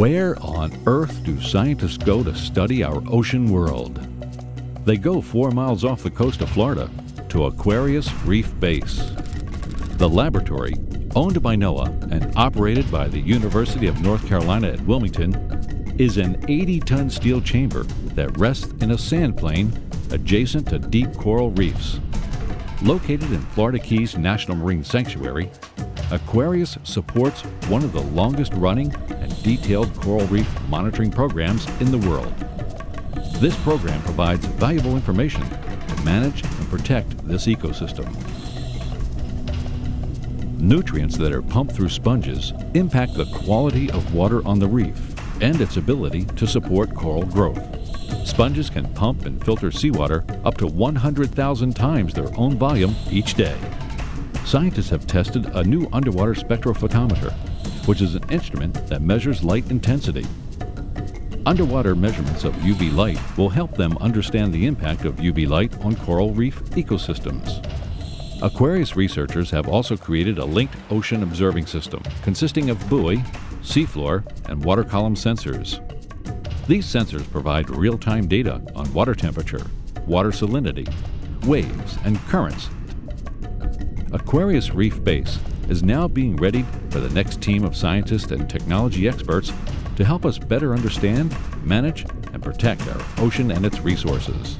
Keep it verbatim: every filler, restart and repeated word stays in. Where on earth do scientists go to study our ocean world? They go four miles off the coast of Florida to Aquarius Reef Base. The laboratory, owned by NOAA and operated by the University of North Carolina at Wilmington, is an eighty ton steel chamber that rests in a sand plain adjacent to deep coral reefs. Located in Florida Keys National Marine Sanctuary, Aquarius supports one of the longest-running and detailed coral reef monitoring programs in the world. This program provides valuable information to manage and protect this ecosystem. Nutrients that are pumped through sponges impact the quality of water on the reef and its ability to support coral growth. Sponges can pump and filter seawater up to one hundred thousand times their own volume each day. Scientists have tested a new underwater spectrophotometer, which is an instrument that measures light intensity. Underwater measurements of U V light will help them understand the impact of U V light on coral reef ecosystems. Aquarius researchers have also created a linked ocean observing system consisting of buoy, seafloor, and water column sensors. These sensors provide real-time data on water temperature, water salinity, waves, and currents. Aquarius Reef Base is now being readied for the next team of scientists and technology experts to help us better understand, manage, and protect our ocean and its resources.